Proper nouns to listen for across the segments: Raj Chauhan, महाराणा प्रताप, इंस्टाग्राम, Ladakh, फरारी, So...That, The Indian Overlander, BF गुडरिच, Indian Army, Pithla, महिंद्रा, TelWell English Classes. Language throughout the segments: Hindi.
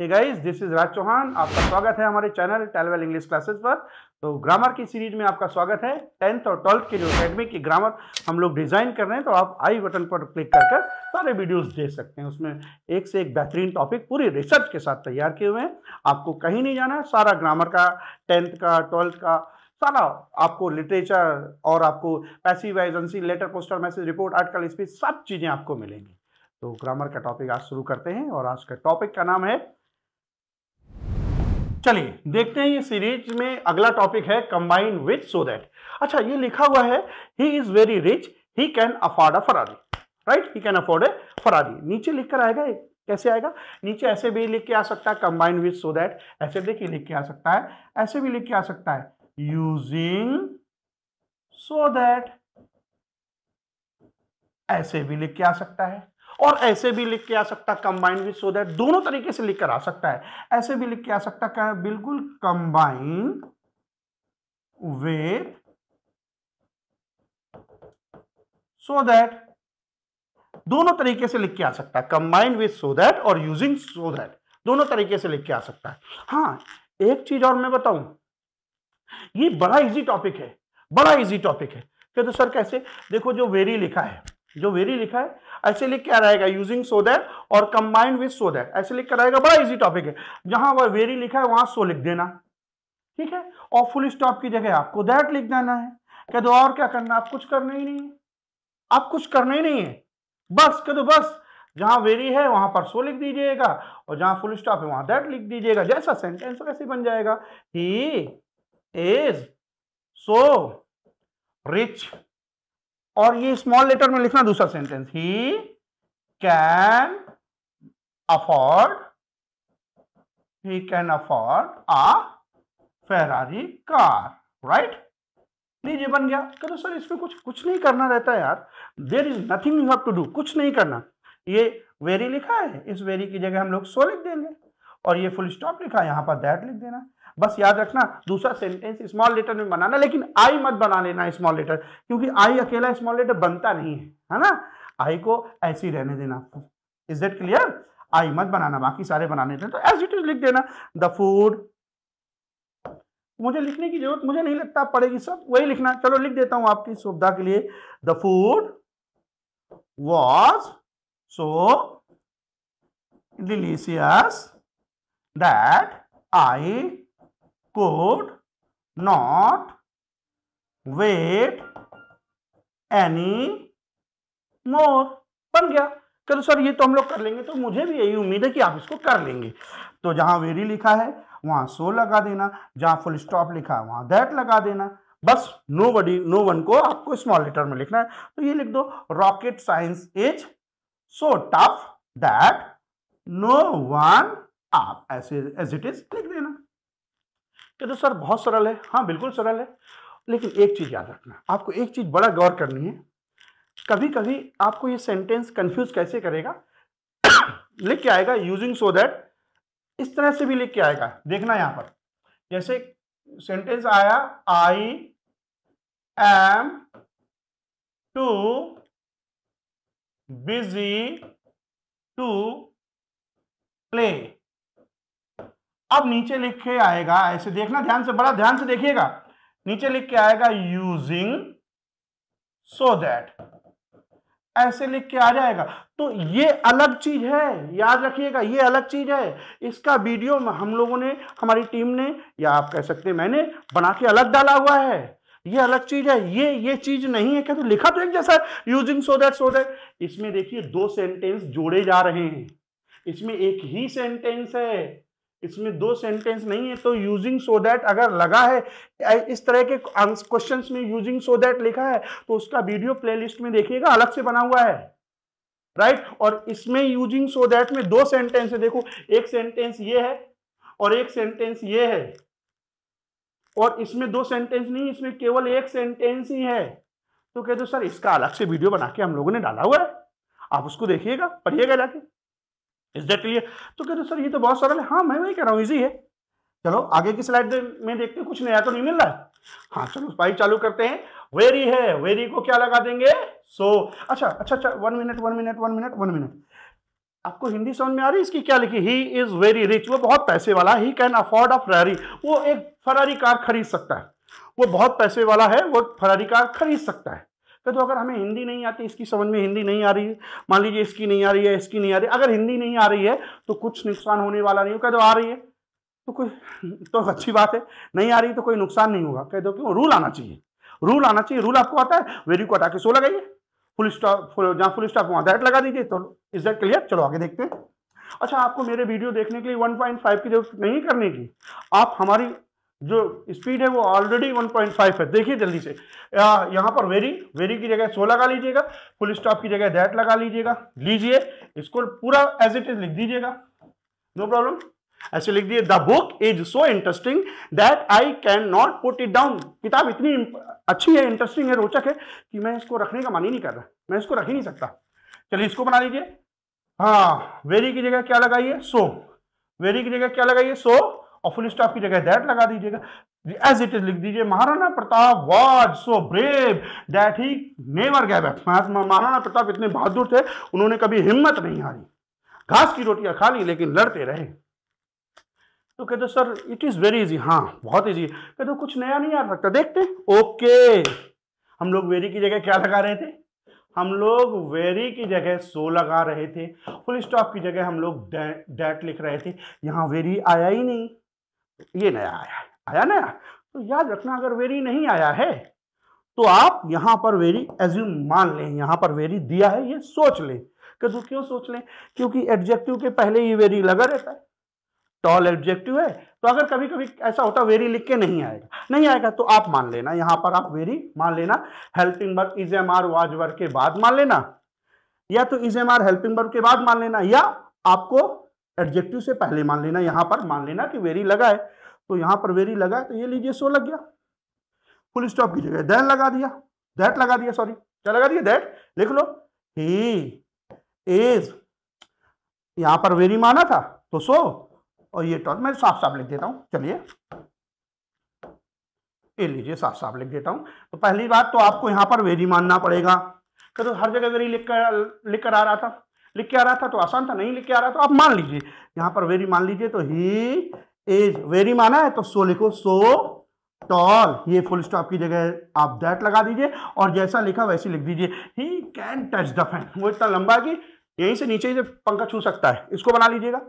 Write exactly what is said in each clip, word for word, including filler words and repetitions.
Hey guys, this is Raj Chauhan. आपका स्वागत है हमारे चैनल टेलवेल इंग्लिश क्लासेस पर। तो ग्रामर की सीरीज में आपका स्वागत है। टेंथ और ट्वेल्थ के जो एकेडमिक की ग्रामर हम लोग डिज़ाइन कर रहे हैं, तो आप आई बटन पर क्लिक करके सारे वीडियोस देख सकते हैं। उसमें एक से एक बेहतरीन टॉपिक पूरी रिसर्च के साथ तैयार किए हुए हैं। आपको कहीं नहीं जाना है, सारा ग्रामर का, टेंथ का, ट्वेल्थ का सारा आपको लिटरेचर और आपको passive voice agency, letter, poster, message, report, article, speech सब चीज़ें आपको मिलेंगी। तो ग्रामर का टॉपिक आज शुरू करते हैं और आज का टॉपिक का नाम है, चलिए देखते हैं ये सीरीज में। अगला टॉपिक है कंबाइन विथ सो दैट। अच्छा, ये लिखा हुआ है he is very rich, he can afford a फरारी, right, he can afford a फरारी। नीचे लिखकर आएगा, कैसे आएगा? नीचे ऐसे भी लिख के आ सकता है कंबाइन विथ सो दैट, ऐसे देखिए लिख के आ सकता है, ऐसे भी लिख के आ सकता है यूजिंग सो दैट, ऐसे भी लिख के आ सकता है और ऐसे भी लिख के आ सकता है कंबाइन विद सो दैट। दोनों तरीके से लिख कर आ सकता है, ऐसे भी लिख के आ सकता है बिल्कुल कंबाइन विद सो दैट, दोनों तरीके से लिख के आ सकता है, कंबाइन विद सो दैट और यूजिंग सो दैट, दोनों तरीके से लिख के आ सकता है। हाँ, एक चीज और मैं बताऊं, ये बड़ा इजी टॉपिक है, बड़ा इजी टॉपिक है। तो सर कैसे? देखो, जो वेरी लिखा है, जो वेरी लिखा है ऐसे लिख के आ रहेगा यूजिंग सो दैट और कंबाइंड विद सो दैट, ऐसे लिख कर आएगा। बड़ा इजी टॉपिक है। जहां वह वेरी लिखा है वहां सो लिख देना, ठीक है, और फुल स्टॉप की जगह आपको दैट लिख देना है। कह दो और क्या करना, आप कुछ करना ही नहीं है, आप कुछ करना ही नहीं है, बस कह दो बस। जहां वेरी है वहां पर सो लिख दीजिएगा और जहां फुल स्टॉप है वहां दैट लिख दीजिएगा। जैसा सेंटेंस कैसे बन जाएगा, ही इज सो रिच, और ये स्मॉल लेटर में लिखना दूसरा sentence, he can afford, he can afford a Ferrari car, right. लीजिए, बन गया। करो सर, इसमें कुछ कुछ नहीं करना रहता है यार, there is nothing you have to do, कुछ नहीं करना। ये वेरी लिखा है, इस वेरी की जगह हम लोग सो लिख देंगे, और ये फुल स्टॉप लिखा है, यहाँ पर दैट लिख देना। बस याद रखना, दूसरा सेंटेंस स्मॉल लेटर में बनाना, लेकिन आई मत बना लेना स्मॉल लेटर, क्योंकि आई अकेला स्मॉल लेटर बनता नहीं है, है ना। आई को ऐसे ही रहने देना, इज दैट क्लियर? आई मत बनाना, बाकी सारे बनाने देना, तो एज इट इज लिख देना। द फूड, मुझे लिखने की जरूरत मुझे नहीं लगता पड़ेगी, सब वही लिखना। चलो लिख देता हूं आपकी सुविधा के लिए, the food was so delicious that I could not wait any more, बन गया। करो सर, ये तो हम लोग कर लेंगे, तो मुझे भी यही उम्मीद है कि आप इसको कर लेंगे। तो जहां वेरी लिखा है वहां सो लगा देना, जहां फुल स्टॉप लिखा है वहां दैट लगा देना, बस। नो बडी, नो वन को आपको स्मॉल लेटर में लिखना है, तो ये लिख दो, rocket science is so tough that no one, आप ऐसे एज इट इज लिख देना। तो सर बहुत सरल है, हाँ बिल्कुल सरल है, लेकिन एक चीज़ याद रखना, आपको एक चीज़ बड़ा गौर करनी है। कभी कभी आपको ये सेंटेंस कंफ्यूज कैसे करेगा, लिख के आएगा यूजिंग सो दैट, इस तरह से भी लिख के आएगा, देखना। यहाँ पर जैसे सेंटेंस आया, I am too busy to play, अब नीचे लिख के आएगा, ऐसे देखना ध्यान से, बड़ा ध्यान से देखिएगा, नीचे लिख के आएगा यूजिंग सो दैट, ऐसे लिख के आ जाएगा। तो ये अलग चीज है, याद रखिएगा, ये अलग चीज है। इसका वीडियो हम लोगों ने, हमारी टीम ने, या आप कह सकते हैं मैंने बना के अलग डाला हुआ है। ये अलग चीज है, ये ये चीज नहीं है। क्या तो लिखा तो एक जैसा है, using so that so that, इसमें देखिए दो सेंटेंस जोड़े जा रहे हैं, इसमें एक ही सेंटेंस है, इसमें दो सेंटेंस नहीं है। तो यूजिंग सो दैट अगर लगा है, इस तरह के क्वेश्चंस में यूजिंग सो दैट लिखा है, तो उसका वीडियो प्लेलिस्ट में देखिएगा, अलग से बना हुआ है, राइट। और इसमें यूजिंग सो दैट में दो सेंटेंस है, देखो, एक सेंटेंस ये है और एक सेंटेंस ये है, और इसमें दो सेंटेंस नहीं, इसमें केवल एक सेंटेंस ही है। तो कहते सर इसका अलग से वीडियो बना के हम लोगों ने डाला हुआ है, आप उसको देखिएगा, पढ़िएगा जाके, इज दैट क्लियर? तो कहते सर ये तो बहुत सरल है, हाँ मैं वही कह रहा हूँ, इजी है। चलो आगे की स्लाइड में देखते हैं, कुछ नया तो नहीं मिल रहा है। हाँ चलो भाई चालू करते हैं। वेरी है, वेरी को क्या लगा देंगे, सो so, अच्छा अच्छा अच्छा one minute one minute one minute one minute आपको हिंदी समझ में आ रही है इसकी क्या लिखी, ही इज वेरी रिच, वो बहुत पैसे वाला, he can afford a फरारी, वो एक फरारी कार खरीद सकता है, वो बहुत पैसे वाला है, वो फरारी कार खरीद सकता है। तो अगर हमें हिंदी नहीं आती, इसकी समझ में हिंदी नहीं आ रही है, मान लीजिए इसकी नहीं आ रही है, इसकी नहीं आ रही है, अगर हिंदी नहीं आ रही है तो कुछ नुकसान होने वाला नहीं हो, कह दो आ रही है तो कोई तो अच्छी बात है, नहीं आ रही तो कोई नुकसान नहीं होगा, कह दो क्यों, रूल आना चाहिए, रूल आना चाहिए। रूल आपको आता है, वेरी को हटा के सो लगाइए, फुल स्टॉप जहाँ फुल स्टॉप वहाँ दैट लगा दीजिए, तो इज दैट क्लियर। चलो आगे देखते हैं। अच्छा, आपको मेरे वीडियो देखने के लिए वन पॉइंट फाइव की जरूरत नहीं करने की, आप हमारी जो स्पीड है वो ऑलरेडी वन पॉइंट फाइव है। देखिए जल्दी से यहाँ पर वेरी वेरी की जगह सो लगा लीजिएगा, फुल स्टॉप की जगह दैट लगा लीजिएगा, लीजिए इसको पूरा एज इट इज लिख दीजिएगा, नो प्रॉब्लम, ऐसे लिख दिए। The book is so interesting that I can not put it down, किताब इतनी अच्छी है, इंटरेस्टिंग है, रोचक है कि मैं इसको रखने का मन ही नहीं कर रहा, मैं इसको रख ही नहीं सकता। चलिए इसको बना लीजिए, हाँ वेरी की जगह क्या लगाइए, सो, वेरी की जगह क्या लगाइए, सो, और फुल स्टॉप की जगह दैट लगा दीजिएगा, एज इट इज लिख दीजिए। महाराणा प्रताप was so brave that he never give up, महाराणा प्रताप इतने बहादुर थे, उन्होंने कभी हिम्मत नहीं हारी, घास की रोटियां खा ली लेकिन लड़ते रहे। तो कहते sir it is very easy, हाँ बहुत इजी है, कहते कुछ नया नहीं आ सकता, देखते ओके। हम लोग वेरी की जगह क्या लगा रहे थे, हम लोग वेरी की जगह सो लगा रहे थे, फुल स्टॉप की जगह हम लोग डैट लिख रहे थे, यहाँ वेरी आया ही नहीं, ये नया आया, आया नया। तो याद रखना अगर वेरी नहीं आया है तो आप यहाँ पर वेरी एज्यूम मान लें, यहाँ पर वेरी दिया है ये सोच लें, तो क्यों सोच लें, क्योंकि एडजेक्टिव के पहले ये वेरी लगा रहता है, टॉल एडजेक्टिव है, तो अगर कभी कभी ऐसा होता वेरी लिख के नहीं आएगा, नहीं आएगा तो आप मान लेना, यहाँ पर आप वेरी मान लेना, helping verb is am are was verb के बाद मान लेना, या तो is am are helping verb के बाद मान लेना, या आपको एडजेक्टिव से पहले मान लेना, यहाँ पर मान लेना कि वेरी लगा है, तो यहाँ पर वेरी लगा है तो ये लीजिए सो लग गया, फुल स्टॉप की जगह देन लगा दिया, दैट लगा दिया, सॉरी क्या लगा दिया, दैट लिख लो, ही इज, यहाँ पर वेरी माना था तो सो, और ये टॉल मैं साफ साफ लिख देता हूँ, चलिए ये लीजिए साफ साफ लिख देता हूँ। तो पहली बात तो आपको यहाँ पर वेरी मानना पड़ेगा, तो हर जगह वेरी लिख कर लिख कर आ रहा था, लिख के आ रहा था तो आसान था, नहीं लिख के आ रहा तो आप मान लीजिए, यहाँ पर वेरी मान लीजिए, तो ही इज वेरी माना है तो सो लिखो, सो टॉल, ये फुल स्टॉप की जगह आप दैट लगा दीजिए और जैसा लिखा वैसे लिख दीजिए। He can touch the fan, वो इतना लंबा है कि यहीं से नीचे से पंखा छू सकता है, इसको बना लीजिएगा।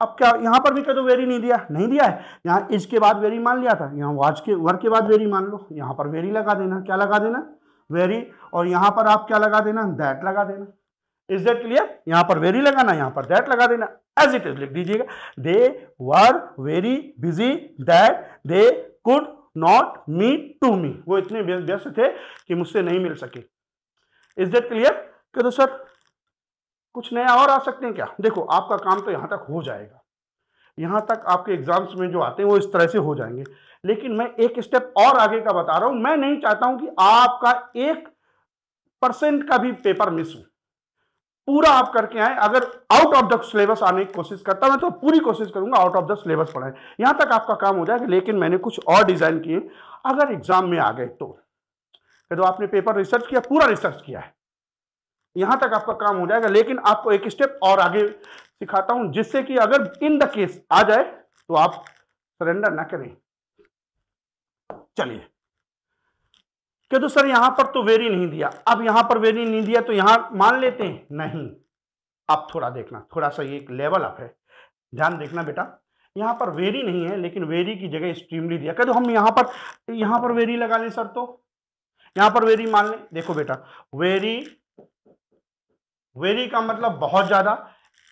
अब क्या यहाँ पर भी कह दो वेरी नहीं दिया, नहीं दिया है, यहाँ इसके बाद वेरी मान लिया था, यहाँ वाज के वर्ग के बाद वेरी मान लो, यहाँ पर वेरी लगा देना, क्या लगा देना, वेरी, और यहाँ पर आप क्या लगा देना, दैट लगा देना, इज दैट क्लियर, यहाँ पर वेरी लगाना, यहाँ पर दैट लगा देना, एज इट इज लिख दीजिएगा। They were very busy that they could not meet to me, वो इतने व्यस्त थे कि मुझसे नहीं मिल सके, इज दैट क्लियर। कह दो सर कुछ नया और आ सकते हैं क्या, देखो आपका काम तो यहाँ तक हो जाएगा, यहाँ तक आपके एग्जाम्स में जो आते हैं वो इस तरह से हो जाएंगे, लेकिन मैं एक स्टेप और आगे का बता रहा हूँ, मैं नहीं चाहता हूँ कि आपका एक परसेंट का भी पेपर मिस हो, पूरा आप करके आए। अगर आउट ऑफ द सिलेबस आने की कोशिश करता मैं तो पूरी कोशिश करूंगा आउट ऑफ द सिलेबस पढ़ाएं, यहाँ तक आपका काम हो जाएगा, लेकिन मैंने कुछ और डिजाइन किए, अगर एग्जाम में आ गए तो कह दो आपने पेपर रिसर्च किया, पूरा रिसर्च किया है, यहाँ तक आपका काम हो जाएगा, लेकिन आपको एक स्टेप और आगे सिखाता हूँ, जिससे कि अगर इन द केस आ जाए तो आप सरेंडर ना करें। चलिए कि तो सर यहां पर तो वेरी नहीं दिया, अब यहां पर वेरी नहीं दिया तो यहां मान लेते हैं, नहीं, अब थोड़ा देखना, थोड़ा सा ये एक लेवल अप है, ध्यान देखना बेटा, यहां पर वेरी नहीं है लेकिन वेरी की जगह स्ट्रीमली दिया, कह दो हम यहां पर यहां पर वेरी लगा लें सर, तो यहां पर वेरी मान लें, देखो बेटा वेरी, वेरी का मतलब बहुत ज्यादा,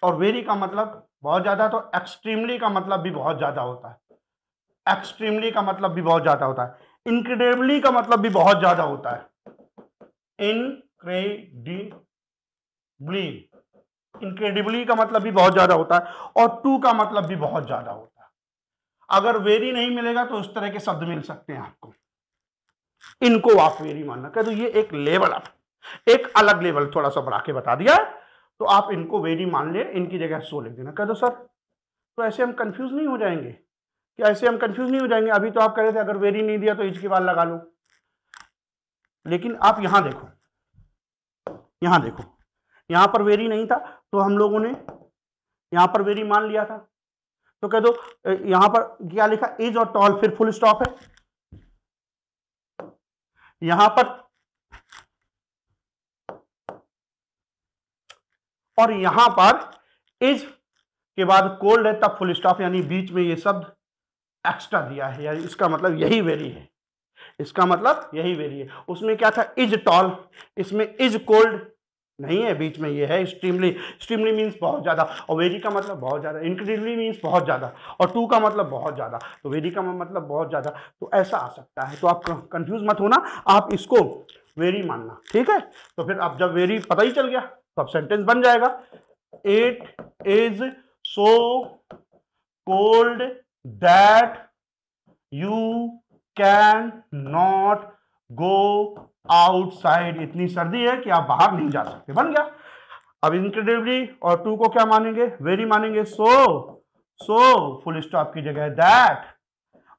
और वेरी का मतलब बहुत ज्यादा तो एक्सट्रीमली का मतलब भी बहुत ज्यादा होता है, एक्सट्रीमली का मतलब भी बहुत ज्यादा होता है, इनक्रेडिबली का मतलब भी बहुत ज्यादा होता है, इनक्रेडिबली, इनक्रेडिबली का मतलब भी बहुत ज्यादा होता है, और टू का मतलब भी बहुत ज्यादा होता है। अगर वेरी नहीं मिलेगा तो उस तरह के शब्द मिल सकते हैं आपको, इनको आप वेरी मानना, कह दो ये एक लेवल आप एक अलग लेवल थोड़ा सा बढ़ा के बता दिया है, तो आप इनको वेरी मान ले, इनकी जगह सो लिख देना। कह दो सर तो ऐसे हम कंफ्यूज नहीं हो जाएंगे, ऐसे हम कंफ्यूज नहीं हो जाएंगे, अभी तो आप कह रहे थे अगर वेरी नहीं दिया तो इसके बाद लगा लो, लेकिन आप यहां देखो, यहां देखो, यहाँ पर वेरी नहीं था तो हम लोगों ने यहाँ पर वेरी मान लिया था। तो कह दो यहाँ पर क्या लिखा, इज और टॉल, फिर फुल स्टॉप है। यहाँ पर और यहाँ पर इज के बाद कोल्ड है तब फुल स्टॉप, यानी बीच में ये शब्द एक्स्ट्रा दिया है, यानी इसका मतलब यही वेरी है, इसका मतलब यही वेरी है। उसमें क्या था, इज टॉल, इसमें इज कोल्ड नहीं है, बीच में ये है स्ट्रीमली, स्ट्रीमली मीन्स बहुत ज़्यादा, और वेरी का मतलब बहुत ज़्यादा, इंक्रीडली मीन्स बहुत ज़्यादा, और टू का मतलब बहुत ज़्यादा, तो वेरी का मतलब बहुत ज़्यादा, तो ऐसा आ सकता है। तो आप कंफ्यूज मत होना, आप इसको वेरी मानना, ठीक है। तो फिर आप जब वेरी पता ही चल गया तो अब सेंटेंस बन जाएगा, it is so cold that you can not go outside, इतनी सर्दी है कि आप बाहर नहीं जा सकते, बन गया। अब इंक्रेडिबली और टू को क्या मानेंगे, वेरी मानेंगे, सो सो फुल स्टॉप की जगह दैट,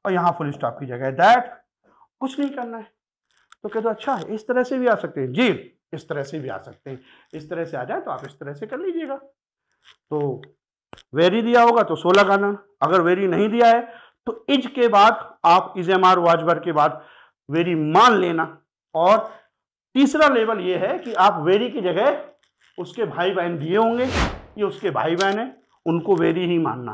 और यहाँ फुल स्टॉप की जगह दैट, कुछ नहीं करना है। तो कहते हो अच्छा इस तरह से भी आ सकते हैं जी, इस तरह से भी आ सकते हैं, इस तरह से आ जाए तो आप इस तरह से कर लीजिएगा। तो वेरी दिया होगा तो सोलह का ना, अगर वेरी नहीं दिया है तो इज के बाद आप इज एम आर वाजबर के बाद वेरी मान लेना। और तीसरा लेवल ये है कि आप वेरी की जगह उसके भाई बहन दिए होंगे, ये उसके भाई बहन है, उनको वेरी ही मानना,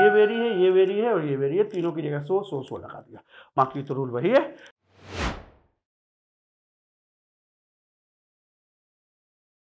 ये वेरी है, ये वेरी है और ये वेरी है, तीनों की जगह सो सो सो लगा दिया, बाकी तो रूल वही है।